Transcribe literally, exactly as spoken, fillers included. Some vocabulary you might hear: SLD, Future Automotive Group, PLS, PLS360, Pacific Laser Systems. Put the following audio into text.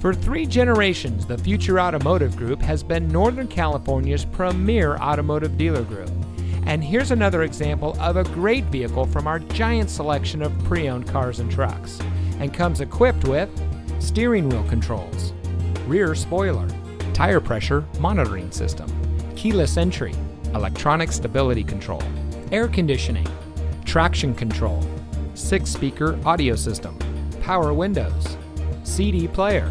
For three generations, the Future Automotive Group has been Northern California's premier automotive dealer group. And here's another example of a great vehicle from our giant selection of pre-owned cars and trucks. And comes equipped with steering wheel controls, rear spoiler, tire pressure monitoring system, keyless entry, electronic stability control, air conditioning, traction control, six-speaker audio system, power windows, C D player,